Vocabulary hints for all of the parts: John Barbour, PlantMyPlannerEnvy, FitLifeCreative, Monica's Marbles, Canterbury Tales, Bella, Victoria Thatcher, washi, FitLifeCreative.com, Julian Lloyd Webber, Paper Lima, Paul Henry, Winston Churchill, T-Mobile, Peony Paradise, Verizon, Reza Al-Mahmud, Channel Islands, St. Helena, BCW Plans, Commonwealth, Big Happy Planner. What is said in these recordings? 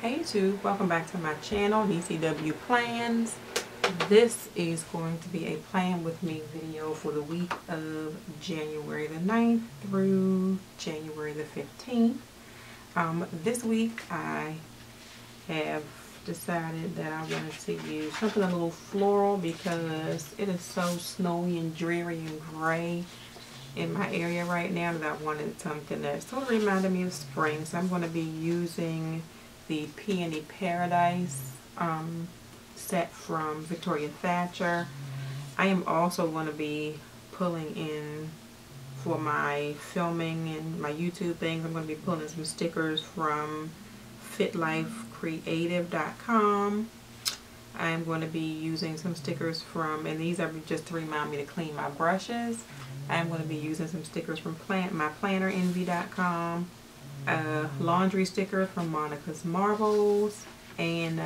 Hey YouTube, welcome back to my channel, BCW Plans. This is going to be a plan with me video for the week of January the 9th through January the 15th. This week I have decided that I wanted to use something a little floral because it is so snowy and dreary and gray in my area right now that I wanted something that sort of reminded me of spring. So I'm going to be using the Peony Paradise set from Victoria Thatcher. I am also going to be pulling in for my filming and my YouTube things. I'm going to be pulling some stickers from FitLifeCreative.com. I'm going to be using some stickers from, and these are just to remind me to clean my brushes. I'm going to be using some stickers from PlantMyPlannerEnvy.com. Laundry stickers from Monica's Marbles, and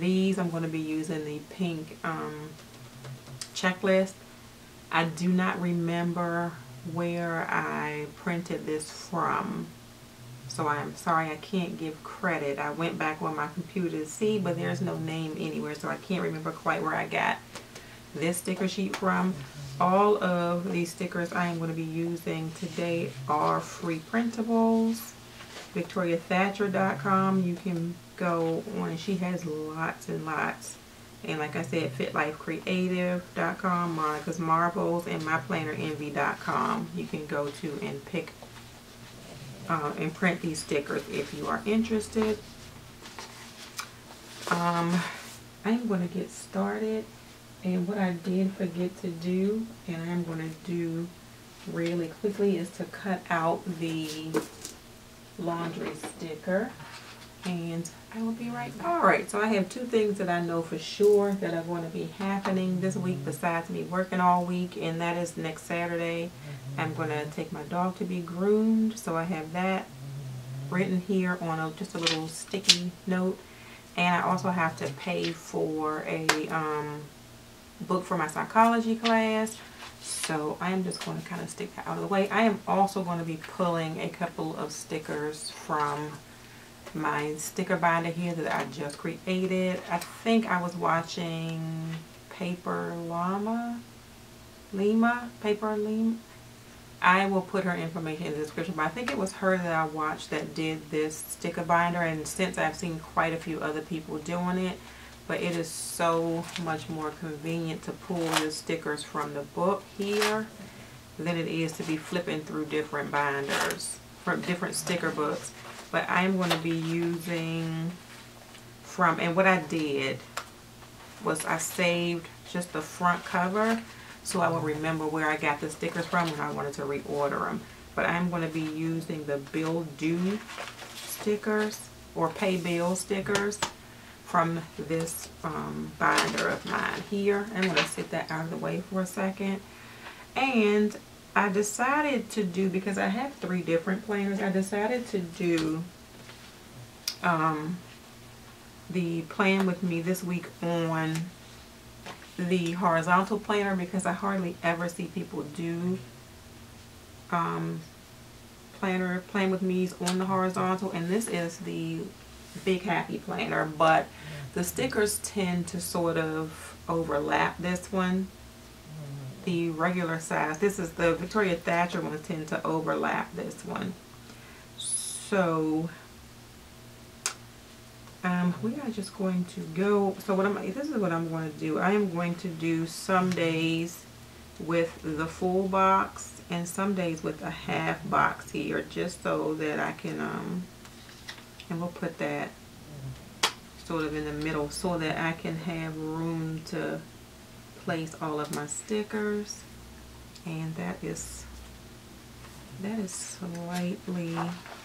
these I'm going to be using the pink checklist. I do not remember where I printed this from, so I'm sorry I can't give credit. I went back on my computer to see, but there's no name anywhere, so I can't remember quite where I got this sticker sheet from. All of these stickers I am going to be using today are free printables. VictoriaThatcher.com, you can go on. She has lots and lots. And like I said, FitLifeCreative.com, Monica's Marbles, and MyPlannerEnvy.com. You can go to and pick and print these stickers if you are interested. I'm going to get started. And what I did forget to do, and I'm going to do really quickly, is to cut out the laundry sticker. And I will be right back. Alright, so I have two things that I know for sure that are going to be happening this week besides me working all week. And that is next Saturday, I'm going to take my dog to be groomed. So I have that written here on just a little sticky note. And I also have to pay for a book for my psychology class, so I'm just going to kind of stick that out of the way. I am also going to be pulling a couple of stickers from my sticker binder here that I just created. I think I was watching Paper Lima. I will put her information in the description, but I think it was her that I watched that did this sticker binder, and since I've seen quite a few other people doing it, but it is so much more convenient to pull the stickers from the book here than it is to be flipping through different binders from different sticker books. But I'm going to be using from, and what I did was I saved just the front cover so I will remember where I got the stickers from when I wanted to reorder them. But I'm going to be using the bill due stickers or pay bill stickers from this binder of mine here. I'm going to sit that out of the way for a second. And I decided to do, because I have three different planners, I decided to do the plan with me this week on the horizontal planner because I hardly ever see people do plan with me's on the horizontal, and this is the Big Happy Planner, but the stickers tend to sort of overlap this one. The regular size, this is the Victoria Thatcher one, tend to overlap this one. So we are just going to go, so this is what I'm going to do. I am going to do some days with the full box and some days with a half box here, just so that I can and we'll put that sort of in the middle so that I can have room to place all of my stickers. And that is slightly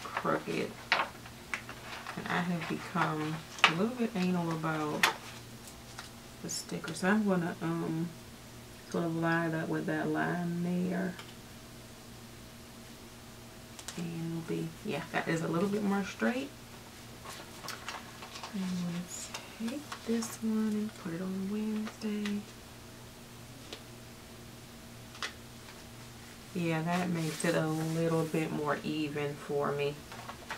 crooked. And I have become a little bit anal about the stickers. So I'm gonna sort of line up with that line there. And it'll be, yeah, that is a little bit more straight. And let's take this one and put it on Wednesday. Yeah, that makes it a little bit more even for me.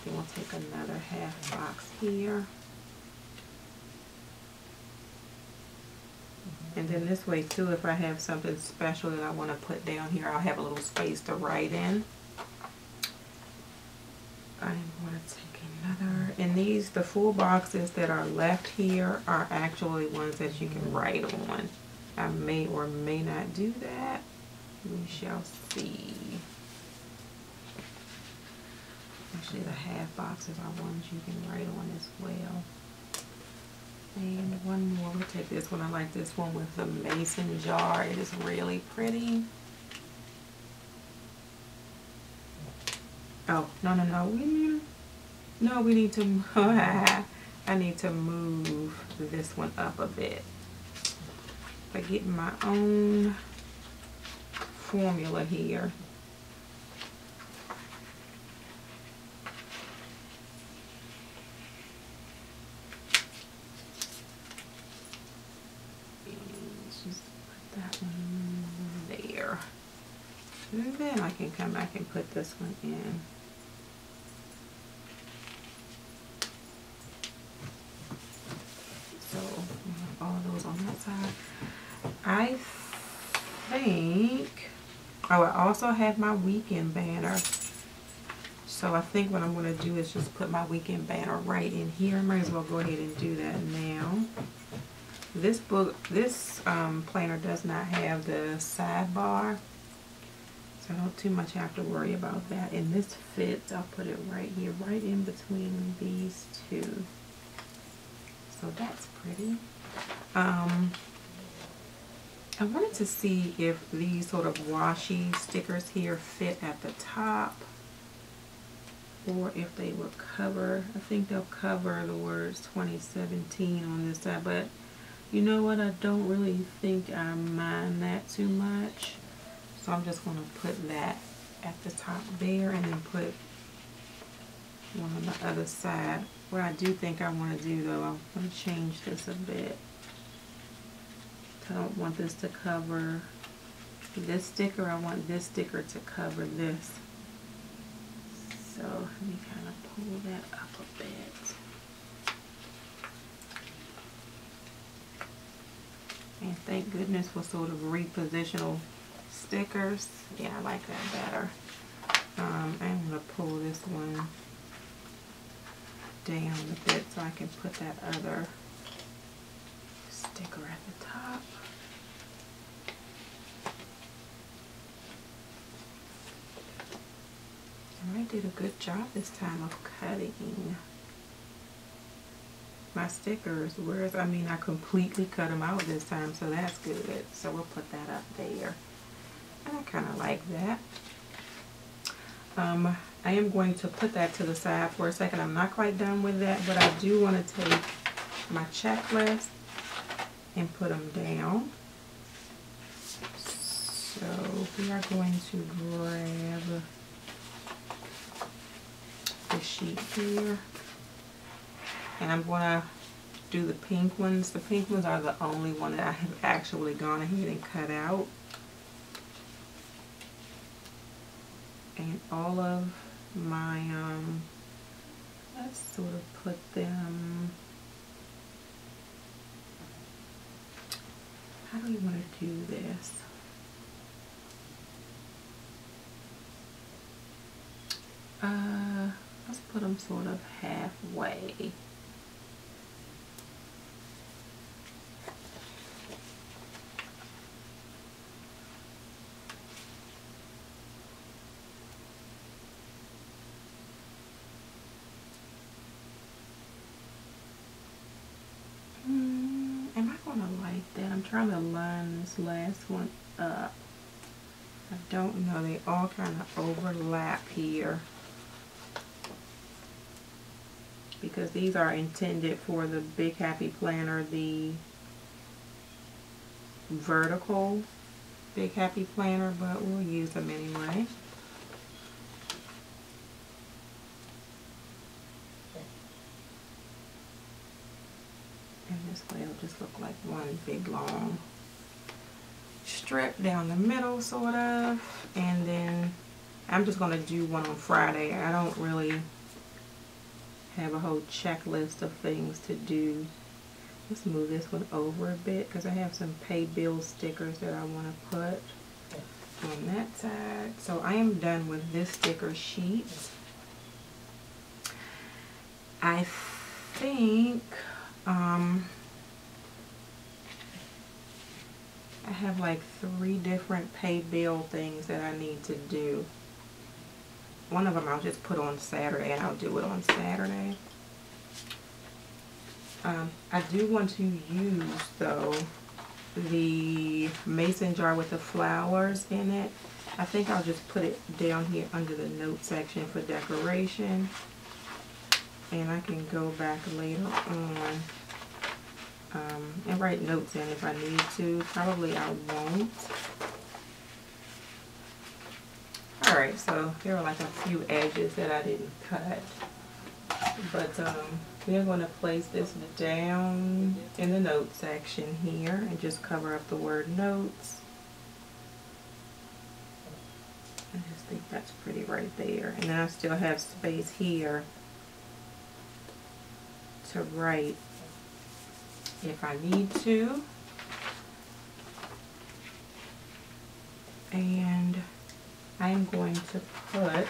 We'll take another half box here. And then this way too, if I have something special that I want to put down here, I'll have a little space to write in. I'm going to take another. And these, the full boxes that are left here are actually ones that you can write on. I may or may not do that. We shall see. Actually, the half boxes are ones you can write on as well. And one more. We'll take this one. I like this one with the mason jar. It is really pretty. Oh, no, no, no. We need to... I need to move this one up a bit. I get my own formula here. And then I can come back and put this one in. So all of those on that side. I think, oh, I also have my weekend banner. So I think what I'm going to do is just put my weekend banner right in here. Might as well go ahead and do that now. This book, this planner does not have the sidebar. So I don't too much have to worry about that. And this fits, I'll put it right here, right in between these two. So that's pretty. I wanted to see if these sort of washi stickers here fit at the top or if they would cover, I think they'll cover the words 2017 on this side, but you know what? I don't really think I mind that too much. So I'm just going to put that at the top there and then put one on the other side. What I do think I want to do though, I'm going to change this a bit. I don't want this to cover this sticker. I want this sticker to cover this. So let me kind of pull that up a bit. And thank goodness for sort of repositional stickers. Yeah, I like that better. I'm going to pull this one down a bit so I can put that other sticker at the top. And I did a good job this time of cutting my stickers, whereas I mean I completely cut them out this time, so that's good. So we'll put that up there. I kind of like that. I am going to put that to the side for a second. I'm not quite done with that, but I do want to take my checklist and put them down. So we are going to grab the sheet here. And I'm going to do the pink ones. The pink ones are the only one that I have actually gone ahead and cut out. And all of my, let's sort of put them, how do we want to do this? Let's put them sort of halfway. I'm trying to line this last one up. I don't know, they all kind of overlap here because these are intended for the Big Happy Planner, the vertical Big Happy Planner, but we'll use them anyway. This way it'll just look like one big long strip down the middle sort of. And then I'm just going to do one on Friday. I don't really have a whole checklist of things to do. Let's move this one over a bit because I have some pay bill stickers that I want to put on that side. So I am done with this sticker sheet. I think I have like 3 different pay bill things that I need to do. One of them I'll just put on Saturday, and I'll do it on Saturday. I do want to use, though, the mason jar with the flowers in it. I think I'll just put it down here under the note section for decoration. And I can go back later on and write notes in if I need to. Probably I won't. Alright, so there are like a few edges that I didn't cut. But we're going to place this down in the note section here and just cover up the word notes. I just think that's pretty right there. And then I still have space here to write if I need to. And I'm going to put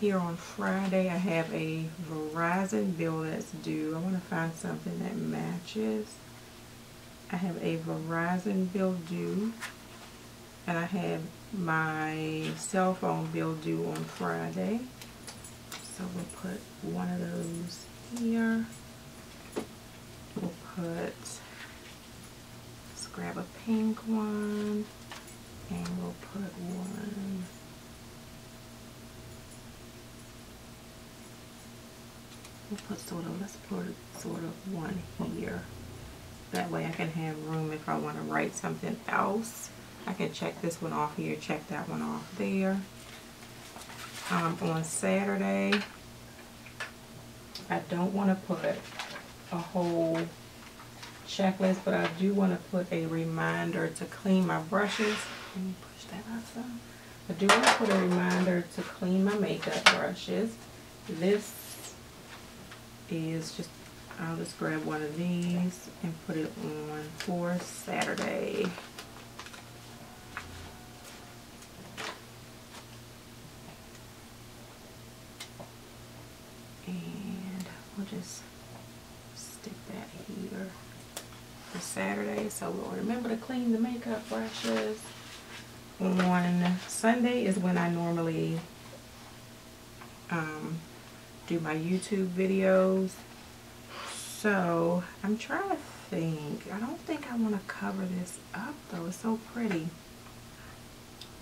here on Friday, I have a Verizon bill that's due. I want to find something that matches. I have a Verizon bill due, and I have my cell phone bill due on Friday. So we'll put one of those here. We'll put, let's grab a pink one, and we'll put one let's put sort of one here. That way I can have room if I want to write something else. I can check this one off here, check that one off there. On Saturday, I don't want to put a whole checklist, but I do want to put a reminder to clean my brushes. Let me push that out some. I do want to put a reminder to clean my makeup brushes. This is just, I'll just grab one of these and put it on for Saturday. And we'll just stick that here for Saturday. So we'll remember to clean the makeup brushes. On Sunday is when I normally do my YouTube videos. So I'm trying to think. I don't think I want to cover this up though. It's so pretty.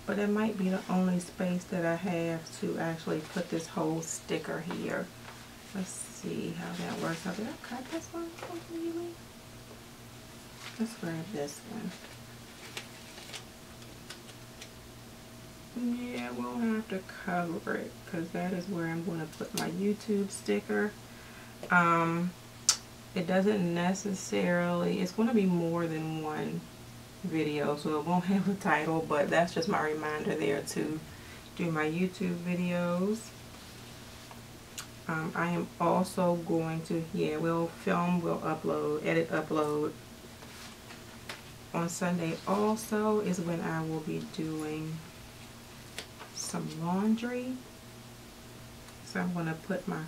But it might be the only space that I have to actually put this whole sticker here. Let's see how that works out. Did I cut this one completely? Let's grab this one. Yeah, we'll have to cover it because that is where I'm going to put my YouTube sticker. It doesn't necessarily, it's going to be more than one video, so it won't have a title, but that's just my reminder there to do my YouTube videos. I am also going to, yeah, we'll film, we'll upload, edit, upload. On Sunday also is when I will be doing some laundry. So I'm going to put my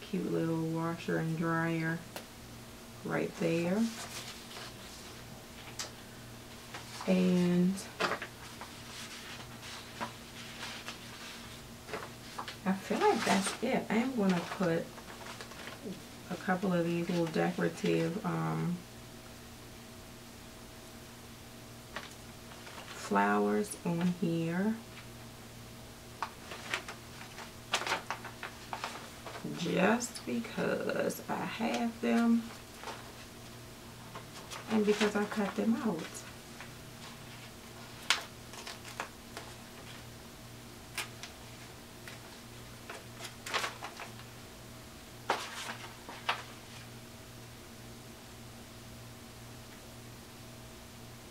cute little washer and dryer right there. And I feel like that's it. I am going to put a couple of these little decorative flowers on here. Just because I have them and because I cut them out.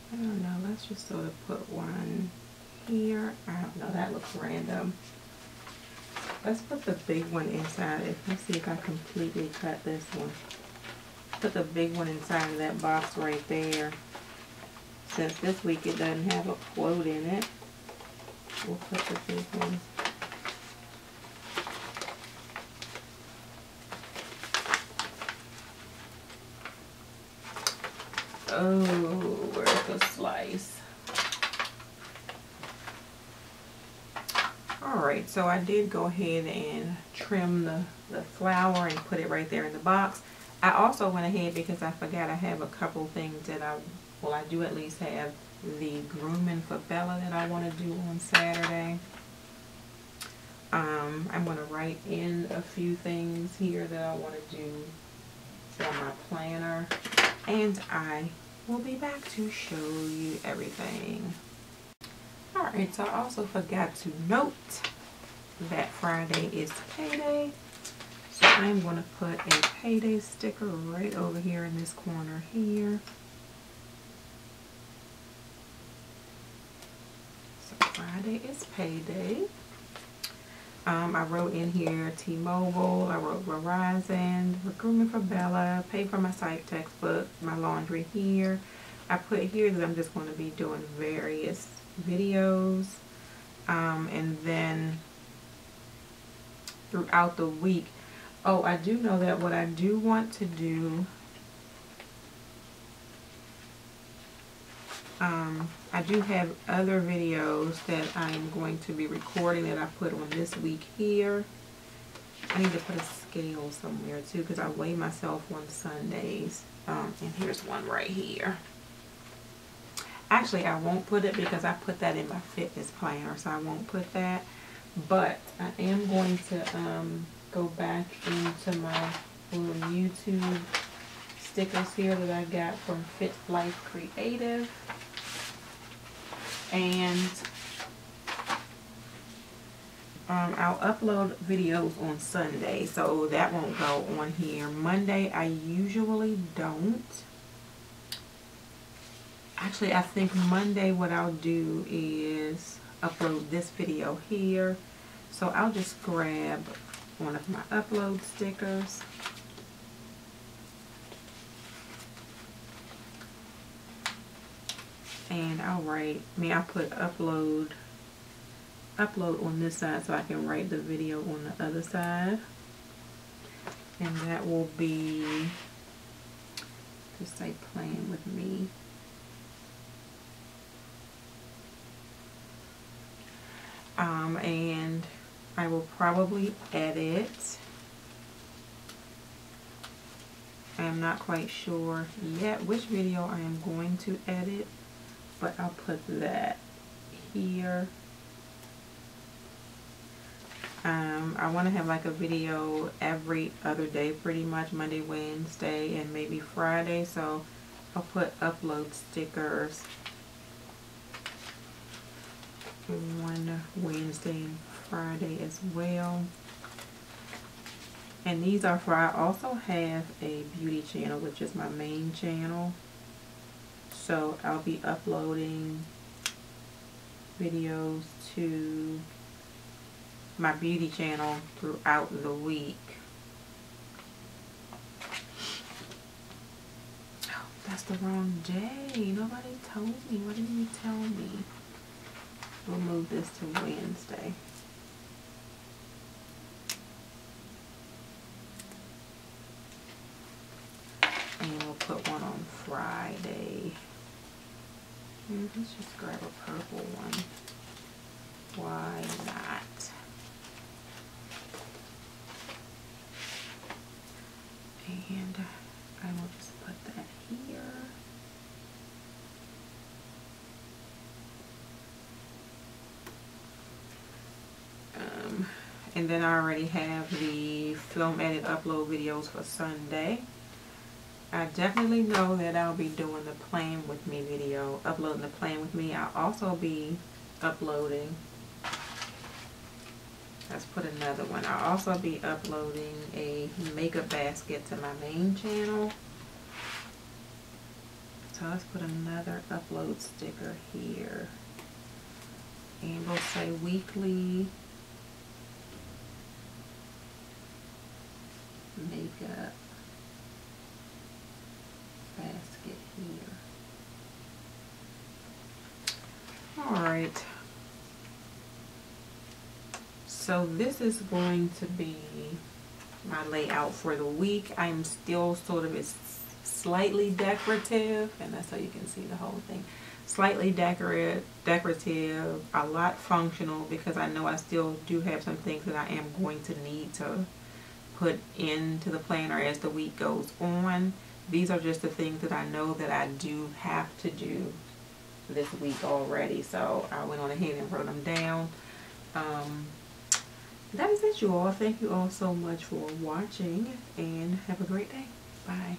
I don't know, let's just sort of put one here. I don't know, that looks random. Let's put the big one inside. Let me see if I completely cut this one. Put the big one inside of that box right there. Since this week it doesn't have a quote in it, we'll put the big one. Oh, where's the slice? Alright, so I did go ahead and trim the flower and put it right there in the box. I also went ahead, because I forgot I have a couple things that I do at least have the grooming for Bella that I want to do on Saturday. I'm going to write in a few things here that I want to do for my planner. And I will be back to show you everything. Alright, so I also forgot to note that Friday is payday. So I'm going to put a payday sticker right over here in this corner here. So Friday is payday. I wrote in here T-Mobile, I wrote Verizon, recruitment for Bella, pay for my site textbook, my laundry here. I put here that I'm just going to be doing various videos. And then throughout the week, oh, I do know that what I do want to do, I do have other videos that I'm going to be recording that I put on this week here. I need to put a scale somewhere too, because I weigh myself on Sundays. And here's one right here. Actually, I won't put it because I put that in my fitness planner, so I won't put that. But I am going to go back into my little YouTube stickers here that I got from FitLifeCreative. And I'll upload videos on Sunday, so that won't go on here. Monday, I usually don't. Actually, I think Monday what I'll do is upload this video here. So I'll just grab one of my upload stickers. And I'll write, I put upload on this side so I can write the video on the other side. And that will be, just say Plan With Me. And I will probably edit. I am not quite sure yet which video I am going to edit, but I'll put that here. I want to have like a video every other day, pretty much Monday, Wednesday, and maybe Friday. So I'll put upload stickers on Wednesday and Friday as well. And these are for, I also have a beauty channel, which is my main channel. So I'll be uploading videos to my beauty channel throughout the week. Oh, that's the wrong day. Nobody told me. What did you tell me? We'll move this to Wednesday. And we'll put one on Friday. Let's just grab a purple one. Why not? And I will just put that here. And then I already have the film edit upload videos for Sunday. I definitely know that I'll be doing the Plan With Me video, uploading the Plan With Me. I'll also be uploading, let's put another one. I'll also be uploading a makeup basket to my main channel. So let's put another upload sticker here. And we'll say weekly we've got a basket here. Alright. So this is going to be my layout for the week. I'm still sort of slightly decorative, and that's how you can see the whole thing. Slightly decorative, a lot functional, because I know I still do have some things that I am going to need to put into the planner as the week goes on. These are just the things that I know that I do have to do this week already, so I went on ahead and wrote them down. That is it, you all. Thank you all so much for watching, and have a great day. Bye.